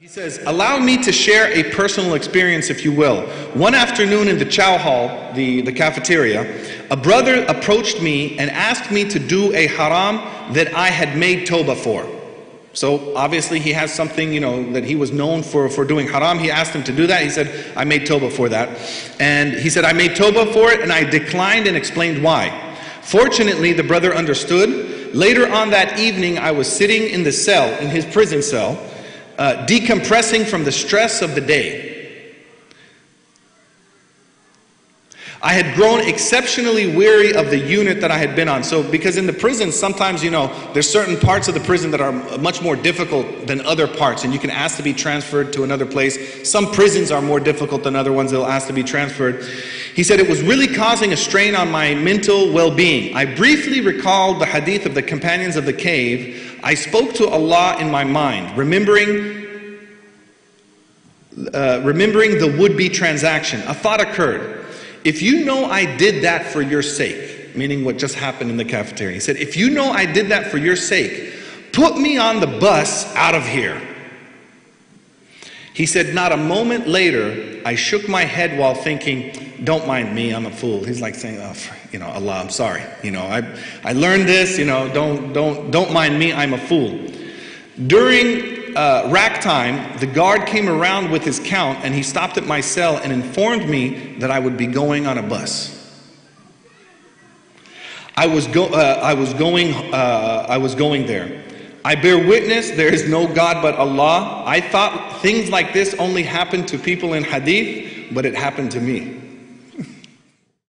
He says, allow me to share a personal experience, if you will. One afternoon in the chow hall, the cafeteria, a brother approached me and asked me to do a haram that I had made toba for. So obviously he has something, you know, that he was known for doing haram. He asked him to do that. He said, I made toba for that. And he said, I made toba for it, and I declined and explained why. Fortunately, the brother understood. Later on that evening, I was sitting in the cell, in his prison cell, decompressing from the stress of the day. I had grown exceptionally weary of the unit that I had been on. So, because in the prison, sometimes, you know, there's certain parts of the prison that are much more difficult than other parts, and you can ask to be transferred to another place. Some prisons are more difficult than other ones. They'll ask to be transferred. He said, it was really causing a strain on my mental well-being. I briefly recalled the hadith of the companions of the cave. I spoke to Allah in my mind, remembering the would-be transaction. A thought occurred. If you know I did that for your sake, meaning what just happened in the cafeteria. He said, if you know I did that for your sake, put me on the bus out of here. He said, not a moment later, I shook my head while thinking, don't mind me, I'm a fool. He's like saying, oh, you know, Allah, I'm sorry. You know, I learned this, you know, don't mind me, I'm a fool. During rack time, the guard came around with his count, and he stopped at my cell and informed me that I would be going on a bus. I was going there. I bear witness there is no God but Allah. I thought things like this only happened to people in hadith, but it happened to me.